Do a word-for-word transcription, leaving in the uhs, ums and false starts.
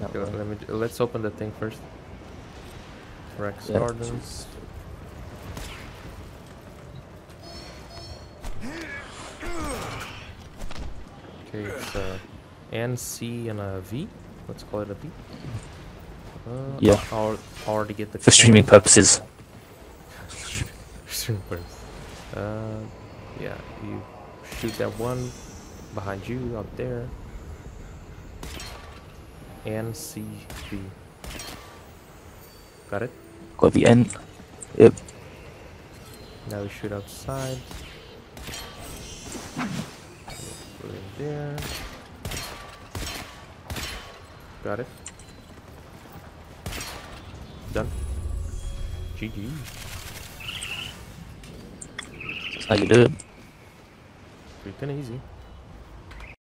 That okay, let me, let's open the thing first. Thrax yeah, Gardens. Okay, it's a N, C, and a V. Let's call it a V. Uh, yeah. I'll, I'll already get the. For streaming purposes. Streaming purposes. Uh, yeah, you shoot that one behind you up there. N, C, V. Got it? Got the N. Yep. Now we shoot outside. Put it there. Got it. Done. G G. That's how you do it. Pretty easy.